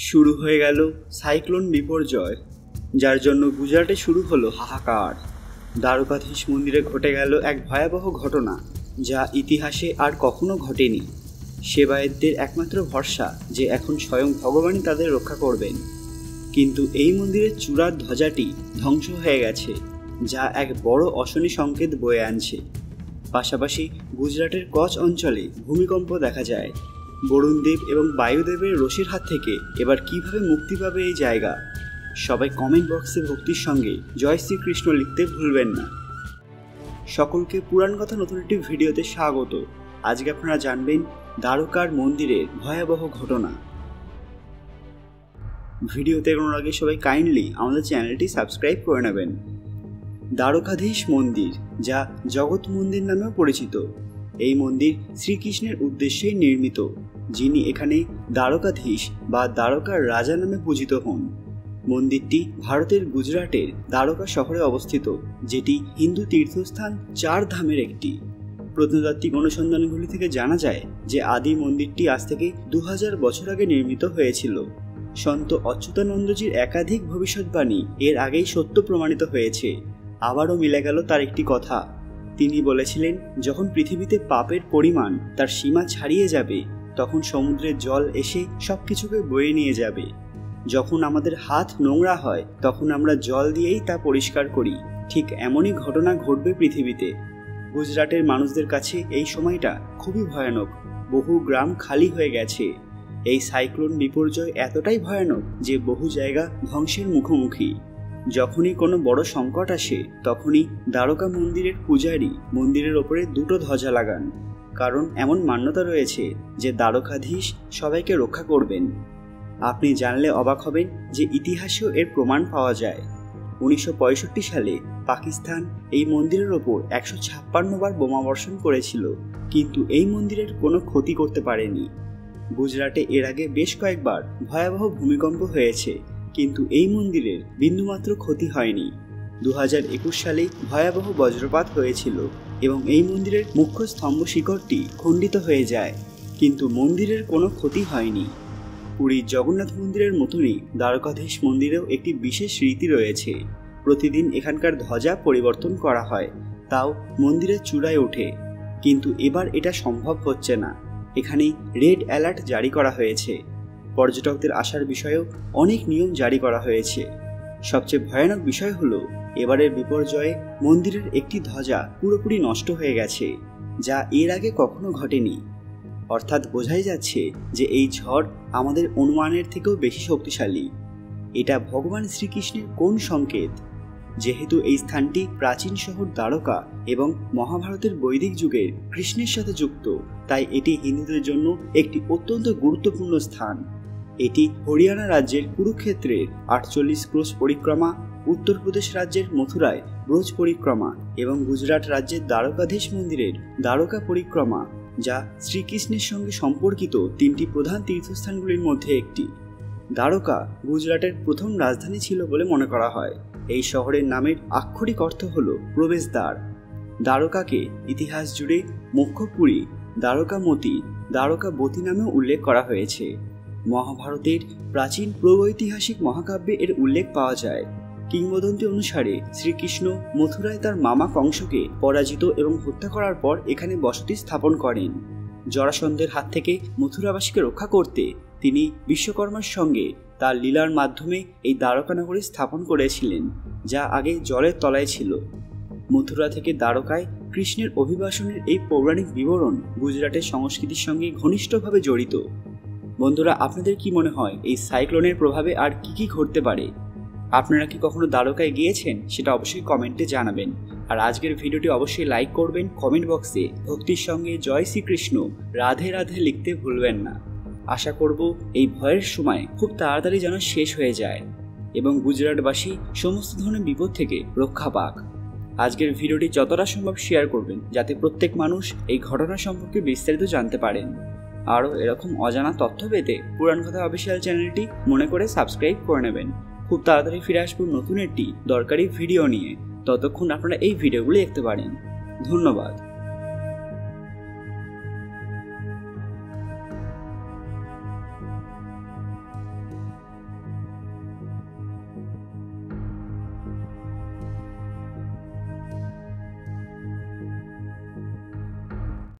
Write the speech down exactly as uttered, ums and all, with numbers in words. शुरू हो गेल cyclone बिपर्जय jar जन्य गुजराटे शुरू हलो हाहाकार। द्वारकाधीश मंदिरे घटे गेल एक भयाबह घटना जा इतिहासे आर कखनो घटेनी। सेवायतदेर एकमात्र भरसा जे एखन स्वयं भगवानई तादेर रक्षा करबेन। किन्तु एई मंदिरेर चूड़ार ध्वजाटी ध्वंस हये गेछे जा एक बड़ अशनि संकेत बये आनछे। पाशापाशी गुजराटेर कच्छ अंचले भूमिकम्प देखा जाय। वरुणदेव एवं वायुदेवेर रोषेर हाथ थेके एबार किभाबे मुक्ति पाबे एई जायगा सबाई कमेंट बक्से भक्तिर संगे जय श्री कृष्ण लिखते भूलबेन ना। सकल के पुराण कथा नतुन एकटी भिडियोते स्वागत। आज के आपनारा जानबेन द्वारकार मंदिरेर भयाबह घटना। भिडियोते एगोनोर आगे सबाई काइंडलि आमादेर चैनलटी सबस्क्राइब करे नेबेन। द्वारकाधीश मंदिर जा जगत मंदिर नामेओ परिचित এই মন্দির শ্রীকৃষ্ণের উদ্দেশ্যে নির্মিত, যিনি এখানে দ্বারকাধীশ বা দ্বারকার রাজা নামে পূজিত হন। মন্দিরটি ভারতের গুজরাটের দ্বারকা শহরে অবস্থিত, যেটি হিন্দু তীর্থস্থান চার ধামের একটি। প্রত্নতাত্ত্বিক অনুসন্ধানগুলি থেকে জানা যায় যে আদি মন্দিরটি আজ থেকে দু হাজার বছর আগে নির্মিত হয়েছিল। সন্ত অচ্যুতানন্দজির একাধিক ভবিষ্যৎবাণী এর আগেই সত্য প্রমাণিত হয়েছে। আবারও মিলে গেল তার একটি কথা। তিনি বলেছিলেন, যখন পৃথিবীতে পাপের পরিমাণ তার সীমা ছাড়িয়ে যাবে, তখন সমুদ্রের জল এসে সবকিছুকে বয়ে নিয়ে যাবে। যখন আমাদের হাত নোংরা হয়, তখন আমরা জল দিয়েই তা পরিষ্কার করি। ঠিক এমনই ঘটনা ঘটবে পৃথিবীতে। গুজরাটের মানুষদের কাছে এই সময়টা খুবই ভয়ানক। বহু গ্রাম খালি হয়ে গেছে। এই সাইক্লোন বিপর্যয় এতটাই ভয়ানক যে বহু জায়গা ধ্বংসের মুখোমুখি। যখনই কোনো বড় সংকট আসে, তখনই দ্বারকা মন্দিরের পূজারী মন্দিরের ওপরে দুটো ধ্বজা লাগান, কারণ এমন মান্যতা রয়েছে যে দ্বারকাধীশ সবাইকে রক্ষা করবেন। আপনি জানলে অবাক হবেন যে ইতিহাসেও এর প্রমাণ পাওয়া যায়। উনিশশো পঁয়ষট্টি সালে পাকিস্তান এই মন্দিরের ওপর একশো ছাপ্পান্ন বার বোমাবর্ষণ করেছিল, কিন্তু এই মন্দিরের কোনো ক্ষতি করতে পারেনি। গুজরাটে এর আগে বেশ কয়েকবার ভয়াবহ ভূমিকম্প হয়েছে, কিন্তু এই মন্দিরের বিন্দুমাত্র ক্ষতি হয়নি। দু হাজার একুশ সালে ভয়াবহ বজ্রপাত হয়েছিল এবং এই মন্দিরের মুখ্য স্তম্ভ শিখরটি খণ্ডিত হয়ে যায়, কিন্তু মন্দিরের কোনো ক্ষতি হয়নি। পুরীর জগন্নাথ মন্দিরের মতনই দ্বারকাধীশ মন্দিরেও একটি বিশেষ রীতি রয়েছে। প্রতিদিন এখানকার ধ্বজা পরিবর্তন করা হয়, তাও মন্দিরের চূড়ায় ওঠে, কিন্তু এবার এটা সম্ভব হচ্ছে না। এখানেই রেড অ্যালার্ট জারি করা হয়েছে। পর্যটকদের আসার বিষয়েও অনেক নিয়ম জারি করা হয়েছে। সবচেয়ে ভয়ানক বিষয় হলো এবারের বিপর্যয়ে মন্দিরের একটি ধ্বজা পুরোপুরি নষ্ট হয়ে গেছে, যা এর আগে কখনো ঘটেনি। অর্থাৎ বোঝাই যাচ্ছে যে এই ঝড় আমাদের অনুমানের থেকেও বেশি শক্তিশালী। এটা ভগবান শ্রীকৃষ্ণের কোন সংকেত? যেহেতু এই স্থানটি প্রাচীন শহর দ্বারকা এবং মহাভারতের বৈদিক যুগের কৃষ্ণের সাথে যুক্ত, তাই এটি হিন্দুদের জন্য একটি অত্যন্ত গুরুত্বপূর্ণ স্থান। এটি হরিয়ানা রাজ্যের কুরুক্ষেত্রের আটচল্লিশ ক্রোশ পরিক্রমা, উত্তরপ্রদেশ রাজ্যের মথুরায় ব্রজ পরিক্রমা এবং গুজরাট রাজ্যের দ্বারকাধীশ মন্দিরের দ্বারকা পরিক্রমা, যা শ্রীকৃষ্ণের সঙ্গে সম্পর্কিত তিনটি প্রধান তীর্থস্থানগুলির মধ্যে একটি। দ্বারকা গুজরাটের প্রথম রাজধানী ছিল বলে মনে করা হয়। এই শহরের নামের আক্ষরিক অর্থ হল প্রবেশদ্বার। দ্বারকাকে ইতিহাস জুড়ে মোক্ষপুরী, দ্বারকামতি, দ্বারকাবতী নামেও উল্লেখ করা হয়েছে। মহাভারতের প্রাচীন প্রাগৈতিহাসিক মহাকাব্যে এর উল্লেখ পাওয়া যায়। কিংবদন্তি অনুসারে শ্রীকৃষ্ণ মথুরায় তার মামা কংসকে পরাজিত এবং হত্যা করার পর এখানে বসতি স্থাপন করেন। জরাসন্ধের হাত থেকে মথুরাবাসীকে রক্ষা করতে তিনি বিশ্বকর্মার সঙ্গে তার লীলার মাধ্যমে এই দ্বারকা নগরী স্থাপন করেছিলেন, যা আগে জলের তলায় ছিল। মথুরা থেকে দ্বারকায় কৃষ্ণের অভিবাসনের এই পৌরাণিক বিবরণ গুজরাটের সংস্কৃতির সঙ্গে ঘনিষ্ঠভাবে জড়িত। বন্ধুরা, আপনাদের কি মনে হয় এই সাইক্লোনের প্রভাবে আর কি কি ঘটতে পারে? আপনারা কি কখনো দ্বারকায় গিয়েছেন? সেটা অবশ্যই কমেন্টে জানাবেন। আর আজকের ভিডিওটি অবশ্যই লাইক করবেন। কমেন্ট বক্সে ভক্তির সঙ্গে জয় শ্রীকৃষ্ণ, রাধে রাধে লিখতে ভুলবেন না। আশা করব এই ভয়ের সময় খুব তাড়াতাড়ি যেন শেষ হয়ে যায় এবং গুজরাটবাসী সমস্ত ধরনের বিপদ থেকে রক্ষা পাক। আজকের ভিডিওটি যতটা সম্ভব শেয়ার করবেন, যাতে প্রত্যেক মানুষ এই ঘটনা সম্পর্কে বিস্তারিত জানতে পারেন। আরও এরকম অজানা তথ্য পেতে পুরাণকথা অফিসিয়াল চ্যানেলটি মনে করে সাবস্ক্রাইব করে নেবেন। খুব তাড়াতাড়ি ফিরে আসবো নতুন একটি দরকারি ভিডিও নিয়ে। ততক্ষণ আপনারা এই ভিডিওগুলি দেখতে পারেন। ধন্যবাদ।